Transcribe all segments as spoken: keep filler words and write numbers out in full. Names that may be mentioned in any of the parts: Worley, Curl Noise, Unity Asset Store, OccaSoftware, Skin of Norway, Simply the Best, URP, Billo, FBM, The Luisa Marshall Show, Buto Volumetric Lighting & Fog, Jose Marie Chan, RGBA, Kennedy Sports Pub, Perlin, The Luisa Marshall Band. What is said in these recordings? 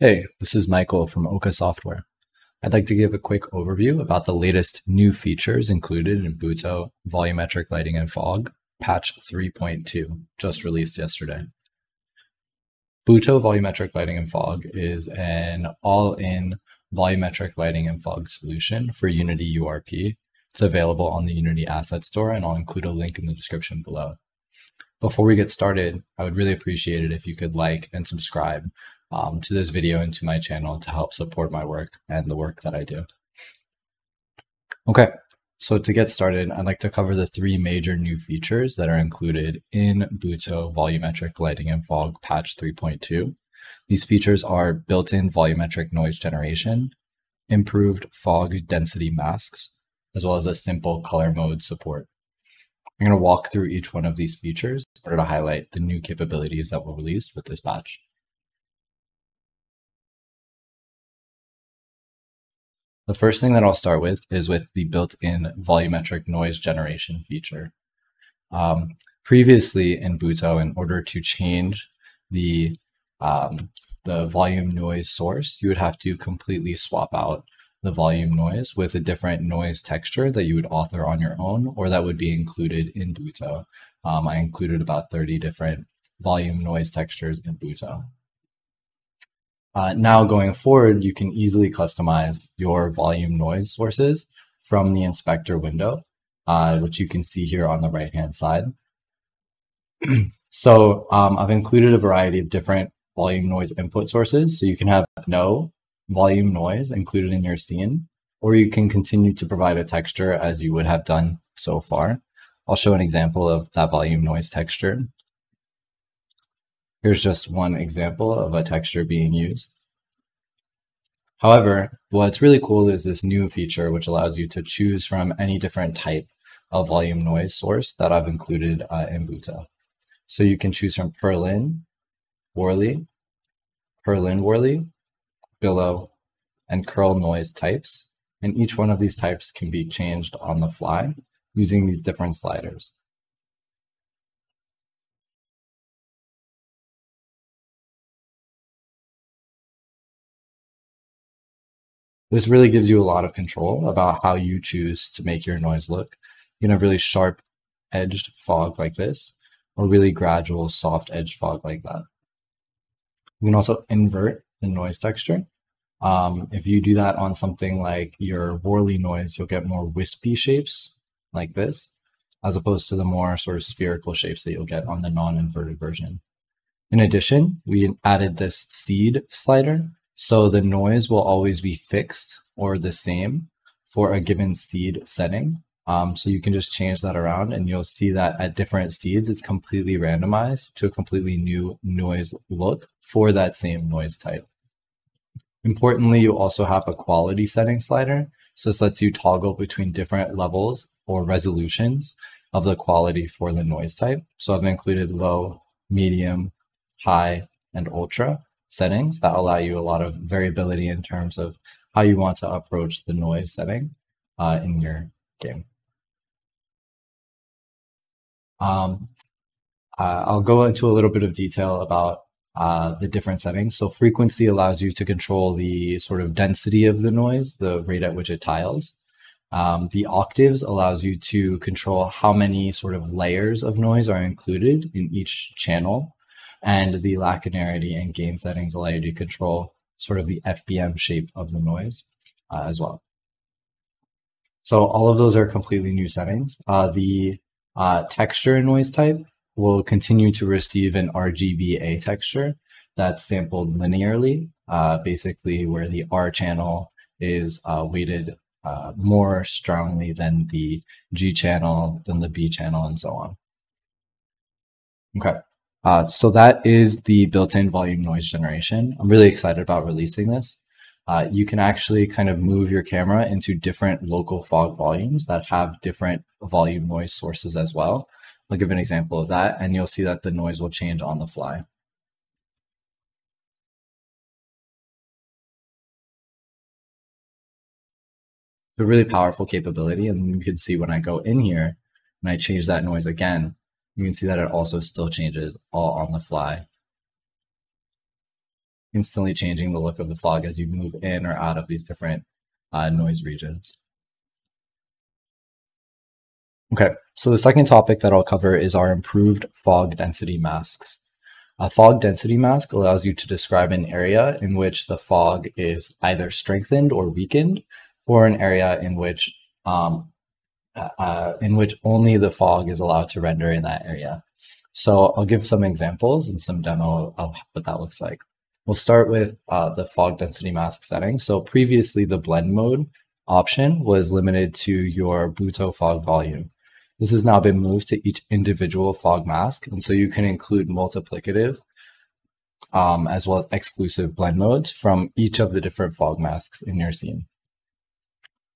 Hey, this is Michael from OccaSoftware. I'd like to give a quick overview about the latest new features included in Buto Volumetric Lighting and Fog, patch three point two, just released yesterday. Buto Volumetric Lighting and Fog is an all-in volumetric lighting and fog solution for Unity U R P. It's available on the Unity Asset Store, and I'll include a link in the description below. Before we get started, I would really appreciate it if you could like and subscribe Um, to this video and to my channel to help support my work and the work that I do. Okay, so to get started, I'd like to cover the three major new features that are included in Buto Volumetric Lighting and Fog patch three point two. These features are built-in volumetric noise generation, improved fog density masks, as well as a simple color mode support. I'm going to walk through each one of these features in order to highlight the new capabilities that were released with this patch. The first thing that I'll start with is with the built-in volumetric noise generation feature. Um, previously in Buto, in order to change the, um, the volume noise source, you would have to completely swap out the volume noise with a different noise texture that you would author on your own, or that would be included in Buto. Um, I included about thirty different volume noise textures in Buto. Uh, now going forward, you can easily customize your volume noise sources from the inspector window, uh, which you can see here on the right-hand side. So um, I've included a variety of different volume noise input sources. So you can have no volume noise included in your scene, or you can continue to provide a texture as you would have done so far. I'll show an example of that volume noise texture. Here's just one example of a texture being used. However, what's really cool is this new feature, which allows you to choose from any different type of volume noise source that I've included uh, in Buto. So you can choose from Perlin, Worley, Perlin Worley, Billo, and Curl Noise types. And each one of these types can be changed on the fly using these different sliders. This really gives you a lot of control about how you choose to make your noise look. You can have really sharp edged fog like this, or really gradual soft edged fog like that. You can also invert the noise texture. Um, if you do that on something like your Worley noise, you'll get more wispy shapes like this, as opposed to the more sort of spherical shapes that you'll get on the non-inverted version. In addition, we added this seed slider. So the noise will always be fixed or the same for a given seed setting. Um, so you can just change that around, and you'll see that at different seeds, it's completely randomized to a completely new noise look for that same noise type. Importantly, you also have a quality setting slider. So this lets you toggle between different levels or resolutions of the quality for the noise type. So I've included low, medium, high, and ultra settings that allow you a lot of variability in terms of how you want to approach the noise setting uh, in your game. Um, uh, I'll go into a little bit of detail about uh, the different settings. So frequency allows you to control the sort of density of the noise, the rate at which it tiles. Um, the octaves allows you to control how many sort of layers of noise are included in each channel. And the lacularity and gain settings allow you to control sort of the F B M shape of the noise uh, as well. So all of those are completely new settings. Uh, the uh, texture noise type will continue to receive an R G B A texture that's sampled linearly, uh, basically where the R channel is uh, weighted uh, more strongly than the G channel, than the B channel, and so on. Okay. Uh, so that is the built-in volume noise generation. I'm really excited about releasing this. Uh, you can actually kind of move your camera into different local fog volumes that have different volume noise sources as well. I'll give an example of that, and you'll see that the noise will change on the fly. It's a really powerful capability, and you can see when I go in here and I change that noise again, you can see that it also still changes all on the fly. instantly changing the look of the fog as you move in or out of these different uh, noise regions. Okay, so the second topic that I'll cover is our improved fog density masks. A fog density mask allows you to describe an area in which the fog is either strengthened or weakened, or an area in which um, uh, in which only the fog is allowed to render in that area. So I'll give some examples and some demo of what that looks like. We'll start with uh, the fog density mask setting. So previously, the blend mode option was limited to your Buto fog volume. This has now been moved to each individual fog mask, and so you can include multiplicative um, as well as exclusive blend modes from each of the different fog masks in your scene.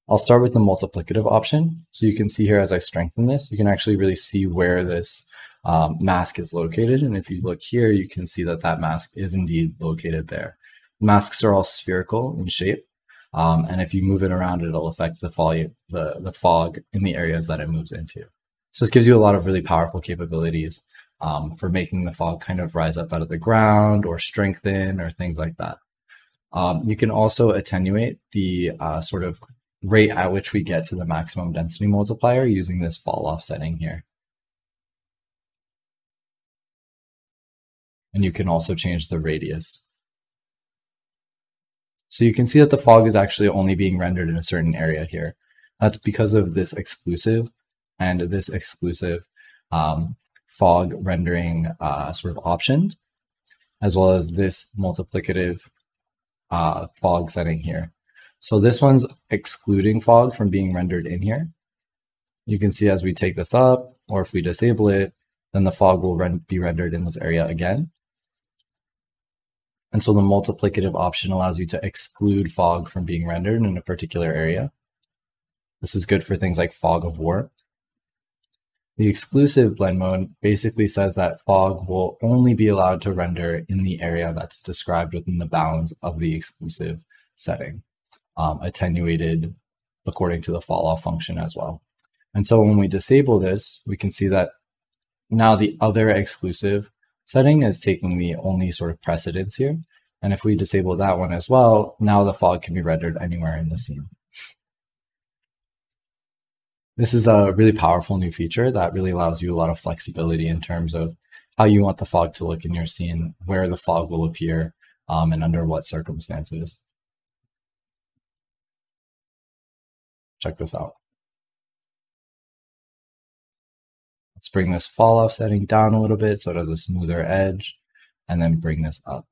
I'll start with the multiplicative option. So you can see here as I strengthen this, you can actually really see where this um, mask is located. And if you look here, you can see that that mask is indeed located there. Masks are all spherical in shape. Um, and if you move it around, it'll affect the, volume, the, the fog in the areas that it moves into. So this gives you a lot of really powerful capabilities um, for making the fog kind of rise up out of the ground or strengthen or things like that. Um, you can also attenuate the uh, sort of rate at which we get to the maximum density multiplier using this fall off setting here. And you can also change the radius. So you can see that the fog is actually only being rendered in a certain area here. That's because of this exclusive and this exclusive um, fog rendering uh, sort of options, as well as this multiplicative uh, fog setting here. So this one's excluding fog from being rendered in here. You can see as we take this up, or if we disable it, then the fog will rend- be rendered in this area again. And so the multiplicative option allows you to exclude fog from being rendered in a particular area. This is good for things like fog of war. The exclusive blend mode basically says that fog will only be allowed to render in the area that's described within the bounds of the exclusive setting, um, attenuated according to the falloff function as well. And so when we disable this, we can see that now the other exclusive setting is taking the only sort of precedence here. And if we disable that one as well, now the fog can be rendered anywhere in the scene. This is a really powerful new feature that really allows you a lot of flexibility in terms of how you want the fog to look in your scene, where the fog will appear, um, and under what circumstances. Check this out. Let's bring this fall off setting down a little bit so it has a smoother edge, and then bring this up.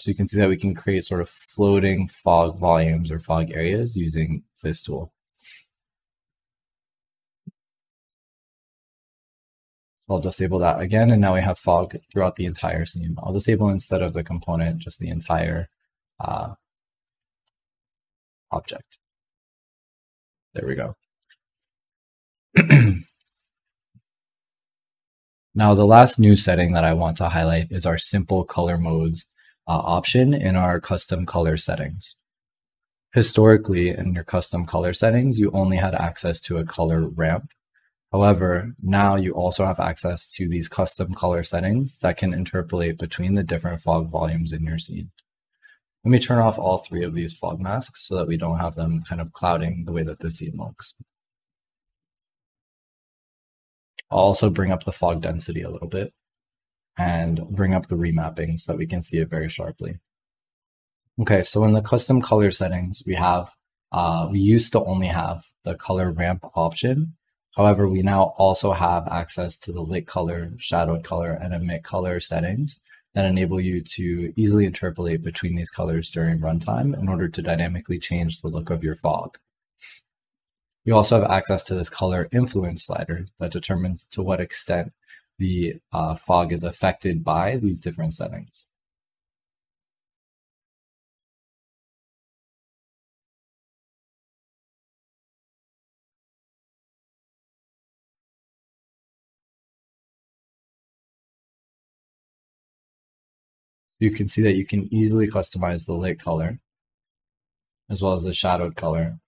So you can see that we can create sort of floating fog volumes or fog areas using this tool. I'll disable that again, and now we have fog throughout the entire scene. I'll disable instead of the component, just the entire uh, object. There we go. Now, the last new setting that I want to highlight is our simple color modes uh, option in our custom color settings. Historically, in your custom color settings, you only had access to a color ramp. However, now you also have access to these custom color settings that can interpolate between the different fog volumes in your scene. Let me turn off all three of these fog masks so that we don't have them kind of clouding the way that the scene looks. I'll also bring up the fog density a little bit and bring up the remapping so that we can see it very sharply. Okay, so in the custom color settings, we have uh, we used to only have the color ramp option. However, we now also have access to the lit color, shadowed color, and emit color settings that enable you to easily interpolate between these colors during runtime in order to dynamically change the look of your fog. You also have access to this color influence slider that determines to what extent the uh, fog is affected by these different settings. You can see that you can easily customize the lit color as well as the shadowed color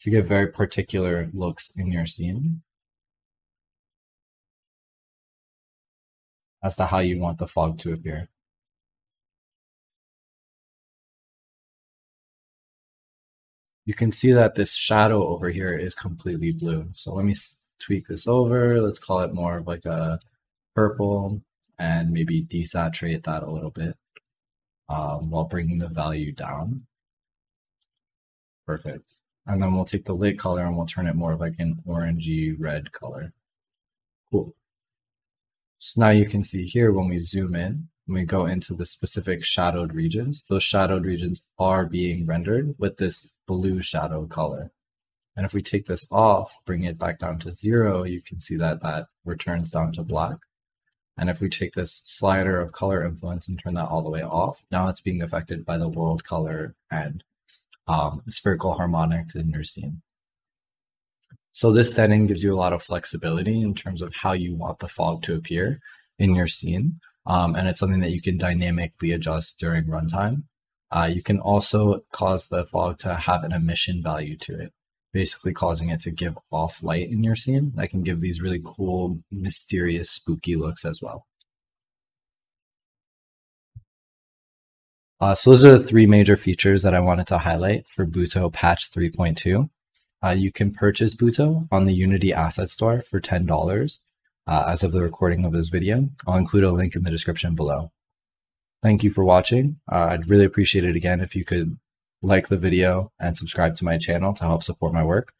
to get very particular looks in your scene as to how you want the fog to appear. you can see that this shadow over here is completely blue. So let me tweak this over. Let's call it more of like a purple and maybe desaturate that a little bit um, while bringing the value down. Perfect. And then we'll take the lid color and we'll turn it more of like an orangey red color. Cool. So now you can see here when we zoom in, when we go into the specific shadowed regions, those shadowed regions are being rendered with this blue shadow color. And if we take this off, bring it back down to zero, you can see that that returns down to black. And if we take this slider of color influence and turn that all the way off, now it's being affected by the world color and um, spherical harmonics in your scene. So this setting gives you a lot of flexibility in terms of how you want the fog to appear in your scene. Um, and it's something that you can dynamically adjust during runtime. Uh, you can also cause the fog to have an emission value to it, basically causing it to give off light in your scene that can give these really cool, mysterious, spooky looks as well. Uh, so those are the three major features that I wanted to highlight for Buto Patch three point two. Uh, you can purchase Buto on the Unity Asset Store for ten dollars uh, as of the recording of this video. I'll include a link in the description below. Thank you for watching. Uh, I'd really appreciate it again if you could like the video and subscribe to my channel to help support my work.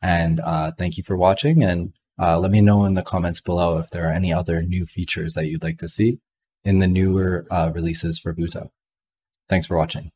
And uh, thank you for watching, and uh, let me know in the comments below if there are any other new features that you'd like to see in the newer uh, releases for Buto. Thanks for watching.